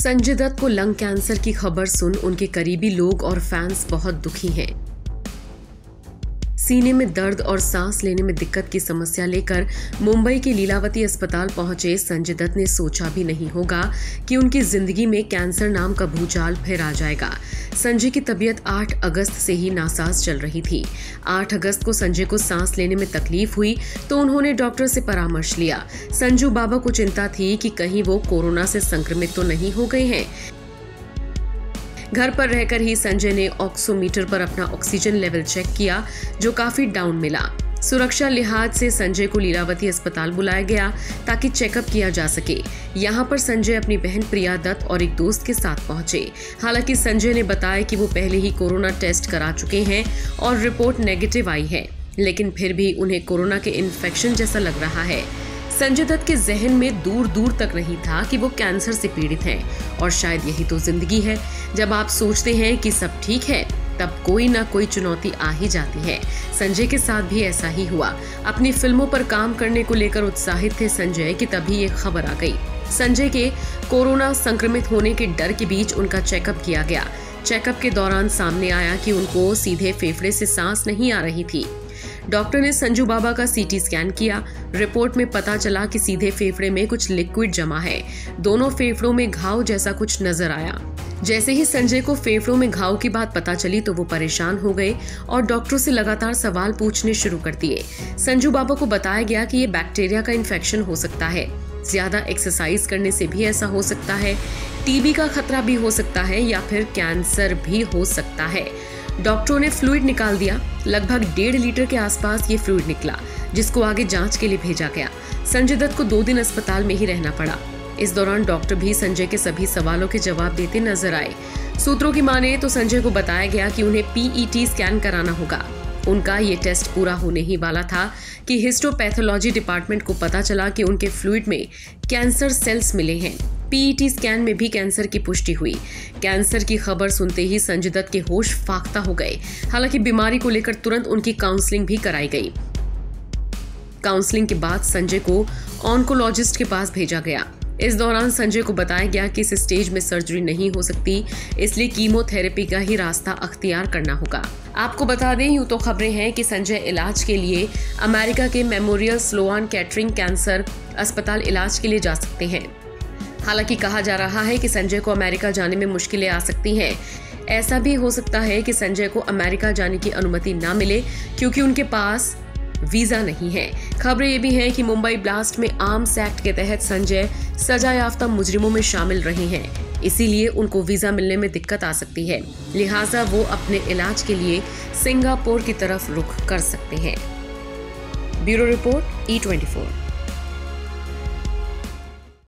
संजय दत्त को lung cancer की खबर सुन उनके करीबी लोग और फैंस बहुत दुखी हैं। सीने में दर्द और सांस लेने में दिक्कत की समस्या लेकर मुंबई के लीलावती अस्पताल पहुंचे संजय दत्त ने सोचा भी नहीं होगा कि उनकी जिंदगी में कैंसर नाम का भूचाल फिर आ जाएगा। संजय की तबीयत 8 अगस्त से ही नासाज चल रही थी। 8 अगस्त को संजय को सांस लेने में तकलीफ हुई तो उन्होंने डॉक्टर से परामर्श लिया। संजू बाबा को चिंता थी कि कहीं वो कोरोना से संक्रमित तो नहीं हो गए हैं। घर पर रहकर ही संजय ने ऑक्सीमीटर पर अपना ऑक्सीजन लेवल चेक किया जो काफी डाउन मिला। सुरक्षा लिहाज से संजय को लीलावती अस्पताल बुलाया गया ताकि चेकअप किया जा सके। यहाँ पर संजय अपनी बहन प्रिया दत्त और एक दोस्त के साथ पहुंचे। हालांकि संजय ने बताया कि वो पहले ही कोरोना टेस्ट करा चुके हैं और रिपोर्ट नेगेटिव आई है, लेकिन फिर भी उन्हें कोरोना के इन्फेक्शन जैसा लग रहा है। संजय दत्त के जहन में दूर दूर तक नहीं था कि वो कैंसर से पीड़ित हैं और शायद यही तो जिंदगी है। जब आप सोचते हैं कि सब ठीक है तब कोई ना कोई चुनौती आ ही जाती है। संजय के साथ भी ऐसा ही हुआ। अपनी फिल्मों पर काम करने को लेकर उत्साहित थे संजय कि तभी ये खबर आ गई। संजय के कोरोना संक्रमित होने के डर के बीच उनका चेकअप किया गया। चेकअप के दौरान सामने आया कि उनको सीधे फेफड़े से सांस नहीं आ रही थी। डॉक्टर ने संजू बाबा का सीटी स्कैन किया। रिपोर्ट में पता चला कि सीधे फेफड़े में कुछ लिक्विड जमा है। दोनों फेफड़ों में घाव जैसा कुछ नजर आया। जैसे ही संजय को फेफड़ों में घाव की बात पता चली तो वो परेशान हो गए और डॉक्टरों से लगातार सवाल पूछने शुरू कर दिए। संजू बाबा को बताया गया कि ये बैक्टीरिया का इन्फेक्शन हो सकता है, ज्यादा एक्सरसाइज करने से भी ऐसा हो सकता है, टीबी का खतरा भी हो सकता है या फिर कैंसर भी हो सकता है। डॉक्टरों ने फ्लूइड निकाल दिया। लगभग 1.5 लीटर के आसपास ये फ्लूइड निकला जिसको आगे जांच के लिए भेजा गया। संजय दत्त को 2 दिन अस्पताल में ही रहना पड़ा। इस दौरान डॉक्टर भी संजय के सभी सवालों के जवाब देते नजर आए। सूत्रों की माने तो संजय को बताया गया कि उन्हें PET स्कैन कराना होगा। उनका ये टेस्ट पूरा होने ही वाला था कि हिस्टोपैथोलॉजी डिपार्टमेंट को पता चला कि उनके फ्लूइड में कैंसर सेल्स मिले हैं। PET स्कैन में भी कैंसर की पुष्टि हुई। कैंसर की खबर सुनते ही संजय दत्त के होश फाख्ता हो गए। हालांकि बीमारी को लेकर तुरंत उनकी काउंसलिंग भी कराई गई। काउंसलिंग के बाद संजय को ऑन्कोलॉजिस्ट के पास भेजा गया। इस दौरान संजय को बताया गया कि इस स्टेज में सर्जरी नहीं हो सकती, इसलिए कीमोथेरेपी का ही रास्ता अख्तियार करना होगा। आपको बता दें, यूं तो खबरें हैं कि संजय इलाज के लिए अमेरिका के मेमोरियल स्लोअन कैटरिंग कैंसर अस्पताल इलाज के लिए जा सकते हैं। हालांकि कहा जा रहा है कि संजय को अमेरिका जाने में मुश्किलें आ सकती हैं। ऐसा भी हो सकता है कि संजय को अमेरिका जाने की अनुमति ना मिले क्योंकि उनके पास वीजा नहीं है। खबरें ये भी हैं कि मुंबई ब्लास्ट में आर्म्स एक्ट के तहत संजय सजायाफ्ता मुजरिमों में शामिल रहे हैं, इसीलिए उनको वीजा मिलने में दिक्कत आ सकती है। लिहाजा वो अपने इलाज के लिए सिंगापुर की तरफ रुख कर सकते हैं। Bureau report E24।